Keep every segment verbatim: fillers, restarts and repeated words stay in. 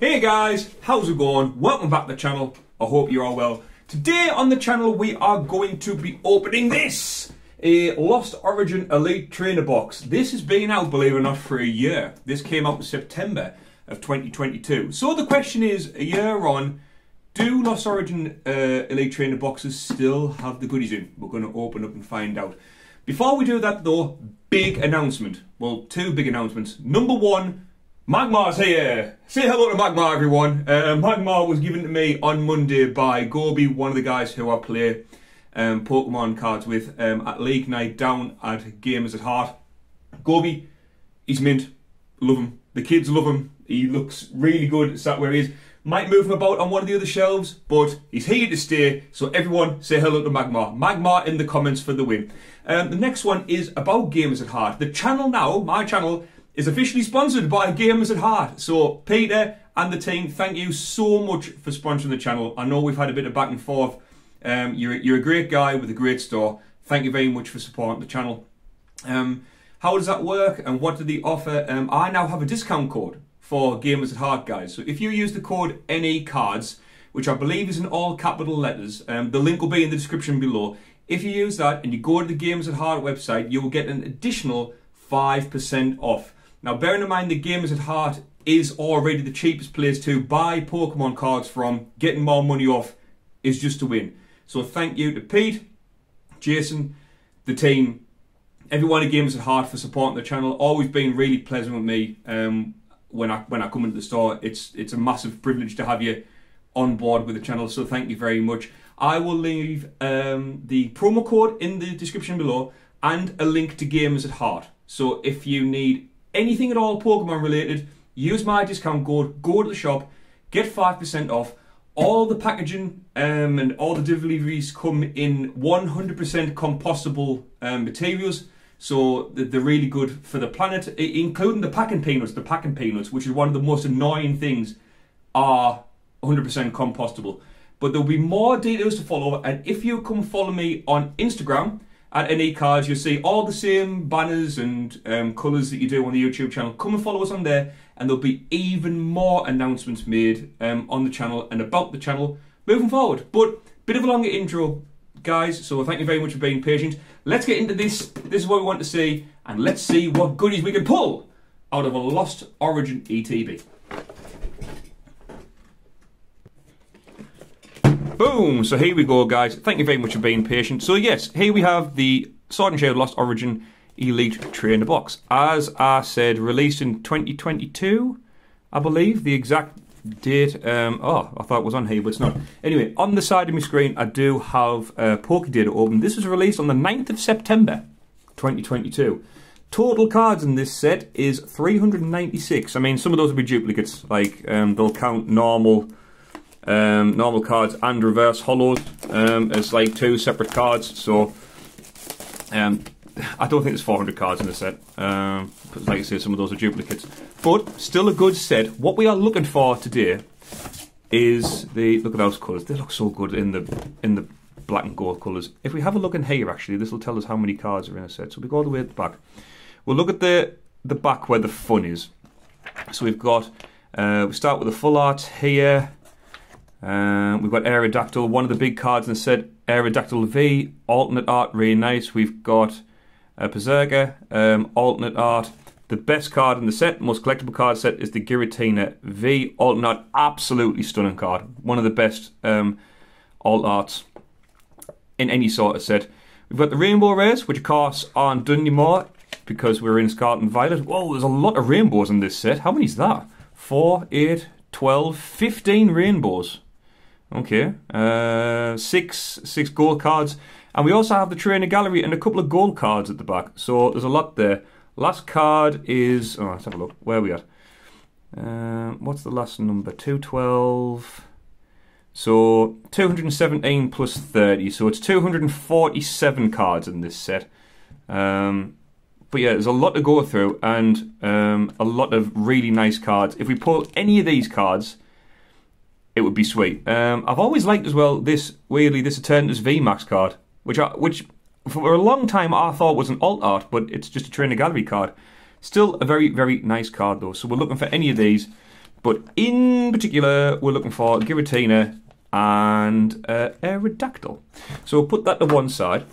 Hey guys, how's it going? Welcome back to the channel. I hope you're all well. Today on the channel we are going to be opening this, a Lost Origin Elite Trainer Box. This has been out, believe it or not, for a year. This came out in September of twenty twenty-two. So the question is, a year on, do Lost Origin uh, Elite Trainer Boxes still have the goodies in? We're going to open up and find out. Before we do that though, big announcement. Well, two big announcements. Number one, Magmar's here! Say hello to Magmar, everyone. Uh, Magmar was given to me on Monday by Gobi, one of the guys who I play um, Pokemon cards with um, at League Night down at Gamers at Heart. Gobi, he's mint. Love him. The kids love him. He looks really good sat where he is. Might move him about on one of the other shelves, but he's here to stay, so everyone say hello to Magmar. Magmar in the comments for the win. Um, the next one is about Gamers at Heart. The channel now, my channel, is officially sponsored by Gamers at Heart. So Peter and the team, thank you so much for sponsoring the channel. I know we've had a bit of back and forth. Um, you're, you're a great guy with a great store. Thank you very much for supporting the channel. Um, how does that work and what do they offer? Um, I now have a discount code for Gamers at Heart, guys. So if you use the code NECards, which I believe is in all capital letters, um, the link will be in the description below. If you use that and you go to the Gamers at Heart website, you will get an additional five percent off. Now, bearing in mind that Gamers at Heart is already the cheapest place to buy Pokemon cards from, getting more money off is just a win. So thank you to Pete, Jason, the team, everyone at Gamers at Heart for supporting the channel. Always been really pleasant with me um, when I when I come into the store. It's, it's a massive privilege to have you on board with the channel, so thank you very much. I will leave um, the promo code in the description below and a link to Gamers at Heart. So if you need anything at all Pokemon related, use my discount code, go to the shop, get five percent off. All the packaging um, and all the deliveries come in one hundred percent compostable um, materials, so they're really good for the planet, including the packing peanuts, the packing peanuts, which is one of the most annoying things, are one hundred percent compostable. But there'll be more details to follow, and if you come follow me on Instagram, at NECards, you'll see all the same banners and um, colours that you do on the YouTube channel. Come and follow us on there, and there'll be even more announcements made um, on the channel and about the channel moving forward. But bit of a longer intro, guys, so thank you very much for being patient. Let's get into this. This is what we want to see, and let's see what goodies we can pull out of a Lost Origin E T B. Boom! So here we go, guys. Thank you very much for being patient. So yes, here we have the Sword and Shield Lost Origin Elite Trainer Box. As I said, released in twenty twenty-two, I believe. The exact date, um, oh, I thought it was on here, but it's not. Anyway, on the side of my screen, I do have uh, Pokédata open. This was released on the ninth of September, twenty twenty-two. Total cards in this set is three hundred ninety-six. I mean, some of those will be duplicates, like um, they'll count normal... Um, normal cards and reverse hollows um, as like two separate cards, so um, I don't think there's four hundred cards in the set. Um, like I say, some of those are duplicates, but still a good set. What we are looking for today is the look at those colours. They look so good in the in the black and gold colours. If we have a look in here, actually, this will tell us how many cards are in a set. So we go all the way at the back. We'll look at the the back where the fun is. So we've got uh, we start with the full art here. Uh, we've got Aerodactyl, one of the big cards in the set, Aerodactyl V, alternate art, really nice. We've got uh, Perserga, um, alternate art. The best card in the set, most collectible card set, is the Giratina V, alternate art, absolutely stunning card. One of the best um, alt arts in any sort of set. We've got the Rainbow Rares, which of course aren't done anymore because we're in Scarlet and Violet. Whoa, there's a lot of rainbows in this set. How many is that? four, eight, twelve, fifteen rainbows. Okay, uh, six six gold cards, and we also have the trainer gallery and a couple of gold cards at the back. So there's a lot there. Last card is oh, let's have a look. Where are we at? Uh, what's the last number? Two twelve. So two hundred and seventeen plus thirty. So it's two hundred and forty-seven cards in this set. Um, but yeah, there's a lot to go through, and um, a lot of really nice cards. If we pull any of these cards, it would be sweet. Um, I've always liked as well this, weirdly, this Eternatus V MAX card, which I, which for a long time I thought was an alt art, but it's just a trainer gallery card. Still a very, very nice card though. So we're looking for any of these. But in particular, we're looking for Giratina and uh, Aerodactyl. So we'll put that to one side.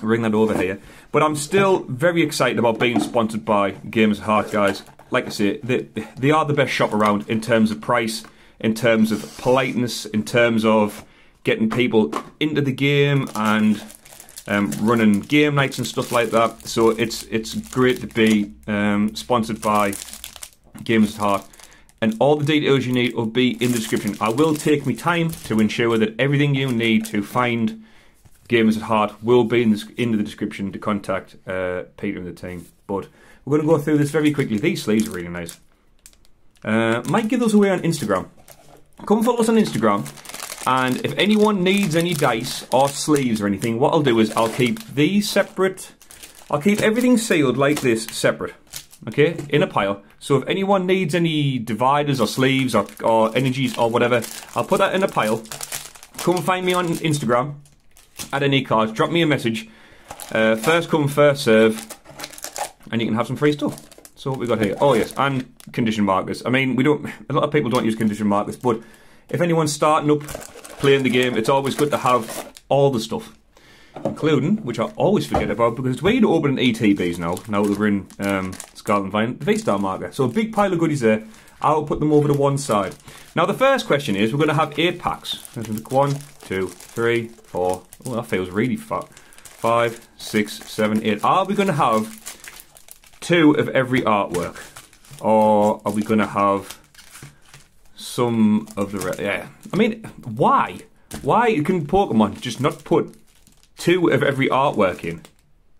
Bring that over here. But I'm still very excited about being sponsored by Gamers at Heart, guys. Like I say, they, they are the best shop around in terms of price, in terms of politeness, in terms of getting people into the game and um, running game nights and stuff like that. So it's it's great to be um, sponsored by Gamers at Heart. And all the details you need will be in the description. I will take me time to ensure that everything you need to find Gamers at Heart will be in the, in the description to contact uh, Peter and the team. But we're going to go through this very quickly. These sleeves are really nice. Uh, might give those away on Instagram. Come follow us on Instagram. And if anyone needs any dice or sleeves or anything, what I'll do is I'll keep these separate. I'll keep everything sealed like this separate. Okay, in a pile. So if anyone needs any dividers or sleeves or, or energies or whatever, I'll put that in a pile. Come find me on Instagram at NECards. Drop me a message. Uh, first come, first serve, and you can have some free stuff. So what we got here? Oh yes, and condition markers. I mean, we don't. A lot of people don't use condition markers, but if anyone's starting up playing the game, it's always good to have all the stuff, including, which I always forget about because it's way to open an E T Bs now, now that we're in um, Scarlet and Violet, the V-Star marker. So a big pile of goodies there. I'll put them over to one side. Now the first question is, we're going to have eight packs. One, two, three, four, oh that feels really fat. Five, six, seven, eight. Are we going to have two of every artwork? Or are we going to have some of the rest? Yeah. I mean, why? Why can Pokemon just not put two of every artwork in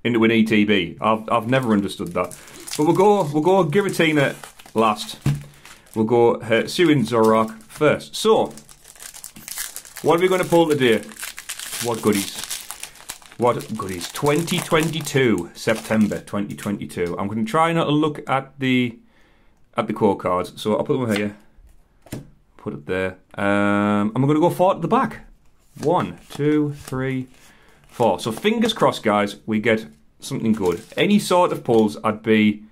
into an E T B? I've I've never understood that. But we'll go we'll go Giratina last. We'll go Hisuian Zorark first. So what are we going to pull today? What goodies? What goodies? twenty twenty-two, September twenty twenty-two. I'm going to try not to look at the at the core cards. So I'll put them here. Put it there. Um, I'm going to go four at the back. One, two, three. Four. So fingers crossed, guys, we get something good. Any sort of pulls I'd be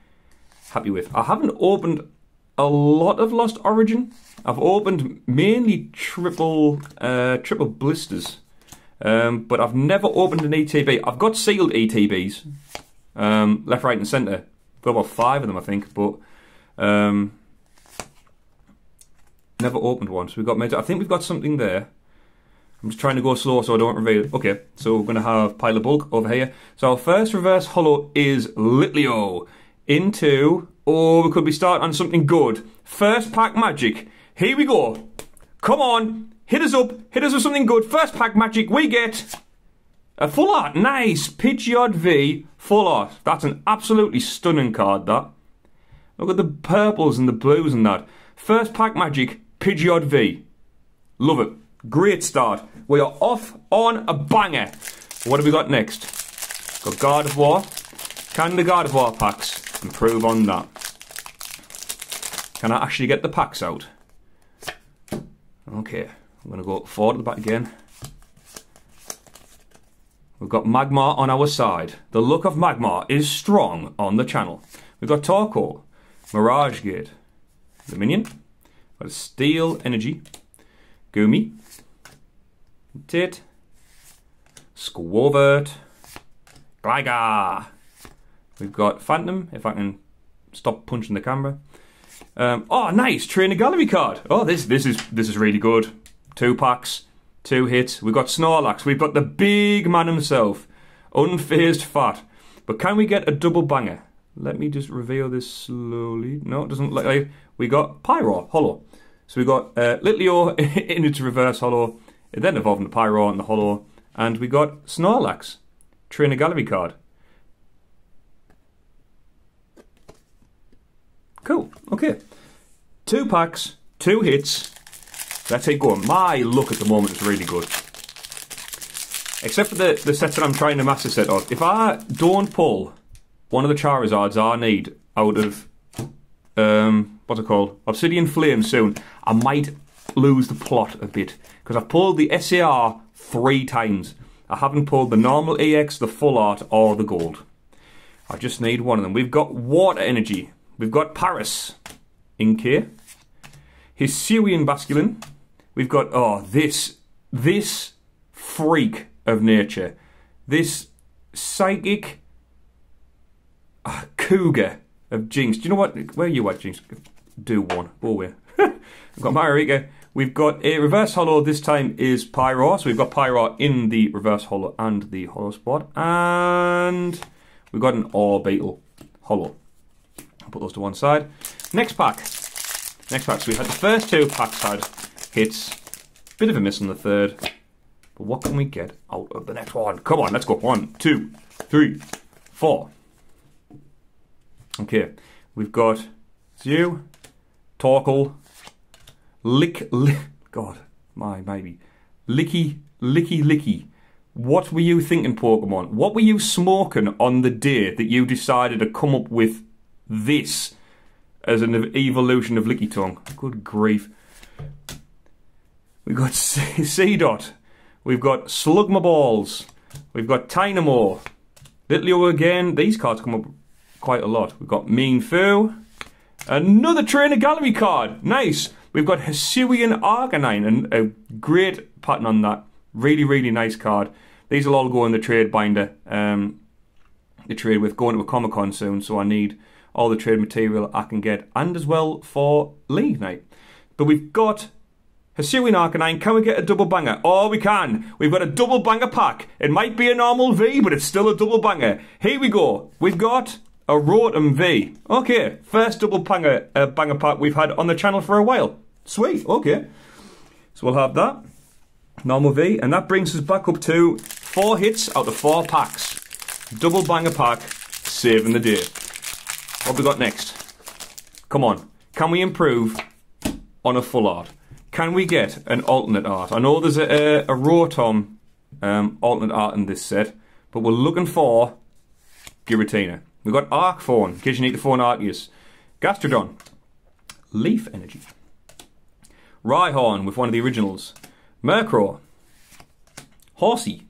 happy with. I haven't opened a lot of Lost Origin. I've opened mainly triple uh, triple blisters, um, but I've never opened an E T B. I've got sealed E T Bs, um, left, right and centre. Got about five of them, I think, but um, never opened one. So we've got, I think we've got something there. I'm just trying to go slow so I don't reveal it. Okay, so we're going to have pile of bulk over here. So our first reverse holo is Litleo. Into, oh, we could be starting on something good. First pack magic. Here we go. Come on, hit us up. Hit us with something good. First pack magic, we get a full art. Nice. Pidgeot V, full art. That's an absolutely stunning card, that. Look at the purples and the blues and that. First pack magic, Pidgeot V. Love it. Great start. We are off on a banger. What have we got next? Got Gardevoir. Can the Gardevoir packs improve on that? Can I actually get the packs out? Okay, I'm going to go forward to the back again. We've got Magmar on our side. The look of Magmar is strong on the channel. We've got Torkoal, Mirage Gate, Luminion, got Steel Energy, Goomy, Tit, Squovert, Gligar. We've got Phantom, if I can stop punching the camera. Um, oh, nice, Trainer Gallery card. Oh, this this is this is really good. Two packs, two hits. We've got Snorlax. We've got the big man himself, Unfazed Fat. But can we get a double banger? Let me just reveal this slowly. No, it doesn't look like... We got Pyro, Holo. So we got uh, Litleo in its reverse holo. It then evolved into Pyro and the holo, and we got Snorlax, Trainer Gallery card. Cool, okay. Two packs, two hits. Let's get going. My look at the moment is really good. Except for the, the set that I'm trying to master set of. If I don't pull one of the Charizards I need out of, um, what's it called? Obsidian Flame soon, I might lose the plot a bit. Because I've pulled the S A R three times. I haven't pulled the normal E X, the full art, or the gold. I just need one of them. We've got Water Energy. We've got Paris. Inkay. Hisuian Basculin. We've got, oh, this, this freak of nature. This psychic uh, cougar of Jinx. Do you know what? Where are you at, Jinx? Do one. Oh, we're. We've got Marika. We've got a reverse holo. This time is Pyro. So we've got Pyro in the reverse holo and the holo spot. And we've got an Orbeetle holo. I'll put those to one side. Next pack. Next pack. So we had the first two packs had hits. Bit of a miss on the third. But what can we get out of the next one? Come on, let's go. One, two, three, four. Okay. We've got Zhu, Torkoal, Lick, lick, God, my baby. Licky, licky, licky. What were you thinking, Pokemon? What were you smoking on the day that you decided to come up with this as an evolution of Lickitung? Good grief. We've got Seedot. We've got Slugmaballs. We've got Tynamo. Litleo again. These cards come up quite a lot. We've got Mean Fu. Another Trainer Gallery card. Nice. We've got Hisuian Arcanine, and a great pattern on that. Really, really nice card. These will all go in the trade binder. Um, the trade with going to a Comic Con soon, so I need all the trade material I can get, and as well for League Night. But we've got Hisuian Arcanine. Can we get a double banger? Oh, we can. We've got a double banger pack. It might be a normal V, but it's still a double banger. Here we go. We've got a Rotom V. Okay, first double banger, uh, banger pack we've had on the channel for a while. Sweet, okay. So we'll have that. Normal V. And that brings us back up to four hits out of four packs. Double banger pack, saving the day. What have we got next? Come on. Can we improve on a full art? Can we get an alternate art? I know there's a, a, a Rotom um, alternate art in this set, but we're looking for Giratina. We've got Arc Phone, in case you need the phone Arceus. Gastrodon. Leaf Energy. Rhyhorn with one of the originals. Murkrow. Horsey.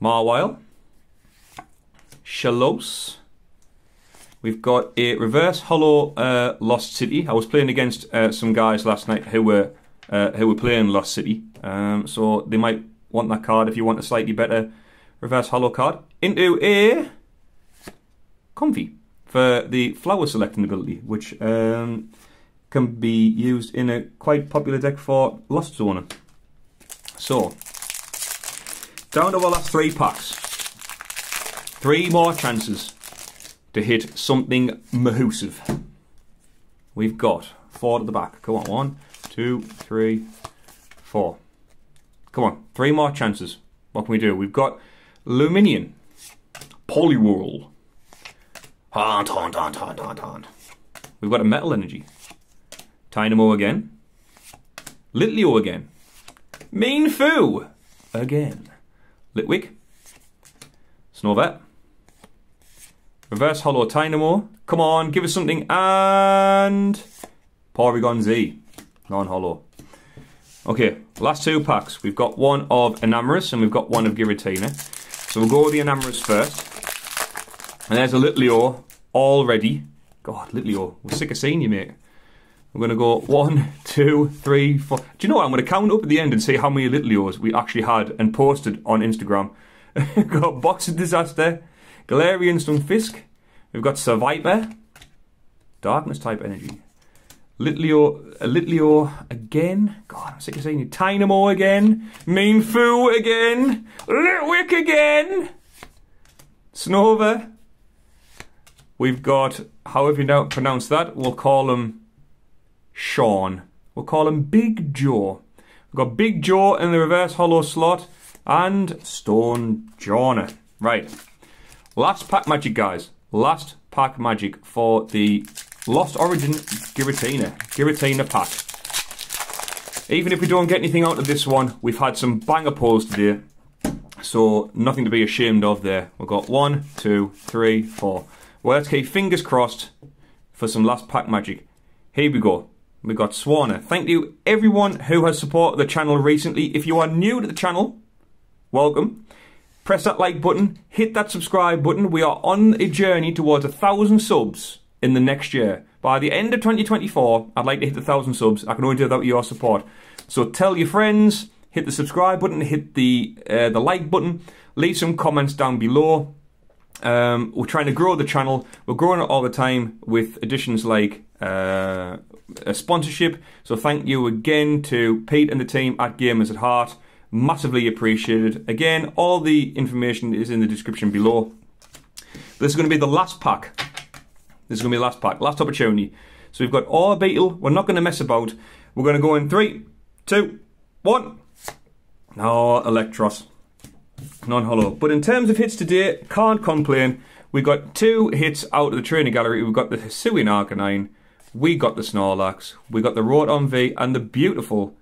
Marwile. Shellos. We've got a reverse holo uh, Lost City. I was playing against uh, some guys last night who were uh, who were playing Lost City. Um, so they might want that card if you want a slightly better reverse holo card. Into a Comfy for the flower selecting ability, which um, can be used in a quite popular deck for Lost Zoner. So, down to our last three packs. Three more chances to hit something mahoosive. We've got four at the back. Come on, one, two, three, four. Come on, three more chances. What can we do? We've got Luminion, Poliwhirl. Haunt, haunt, haunt, haunt, haunt, haunt. We've got a Metal Energy. Tynamo again. Litleo again. Mean Fu again. Litwick. Snova. Reverse holo Tynamo. Come on, give us something. And Porygon Z. Non-holo. Okay, last two packs. We've got one of Enamorous and we've got one of Giratina. So we'll go with the Enamorous first. And there's a Litleo already. God, Litleo, we're sick of seeing you, mate. We're going to go one, two, three, four. Do you know what? I'm going to count up at the end and see how many Litleos we actually had and posted on Instagram. We've got Box of Disaster, Galarian Stone Fisk. We've got Surviper, Darkness type energy. Litleo, Litleo again. God, I'm sick of seeing you. Tynamo again. Mean Fu again. Litwick again. Snova. We've got, however you don't pronounce that, we'll call him Sean. We'll call him Big Jaw. We've got Big Jaw in the reverse holo slot and Stone Jawner. Right. Last pack magic, guys. Last pack magic for the Lost Origin Giratina. Giratina pack. Even if we don't get anything out of this one, we've had some banger pulls today. So nothing to be ashamed of there. We've got one, two, three, four. Well, let's keep fingers crossed for some last pack magic. Here we go. We got Swarna. Thank you everyone who has supported the channel recently. If you are new to the channel, welcome. Press that like button. Hit that subscribe button. We are on a journey towards a thousand subs in the next year. By the end of twenty twenty-four, I'd like to hit the one thousand subs. I can only do without your support. So tell your friends, hit the subscribe button, hit the uh, the like button, leave some comments down below. Um, we're trying to grow the channel. We're growing it all the time with additions like uh, a sponsorship. So thank you again to Pete and the team at Gamers at Heart. Massively appreciated. Again, all the information is in the description below. This is going to be the last pack. This is going to be the last pack. Last opportunity. So we've got Orbeetle. We're not going to mess about. We're going to go in three, two, one. Oh, Electros. Non-hollow. But in terms of hits today, can't complain. We got two hits out of the trainer gallery. We've got the Hisuian Arcanine. We got the Snorlax. We got the Rotom V and the beautiful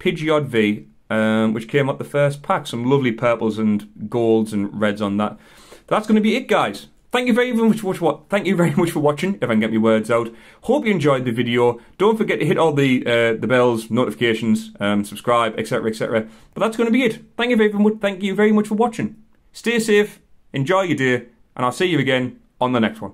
Pidgeot V, um, which came up the first pack. Some lovely purples and golds and reds on that. That's going to be it, guys. Thank you very much for what. Thank you very much for watching. If I can get my words out, hope you enjoyed the video. Don't forget to hit all the uh, the bells, notifications, um, subscribe, et cetera, et cetera. But that's going to be it. Thank you very much. Thank you very much for watching. Stay safe. Enjoy your day, and I'll see you again on the next one.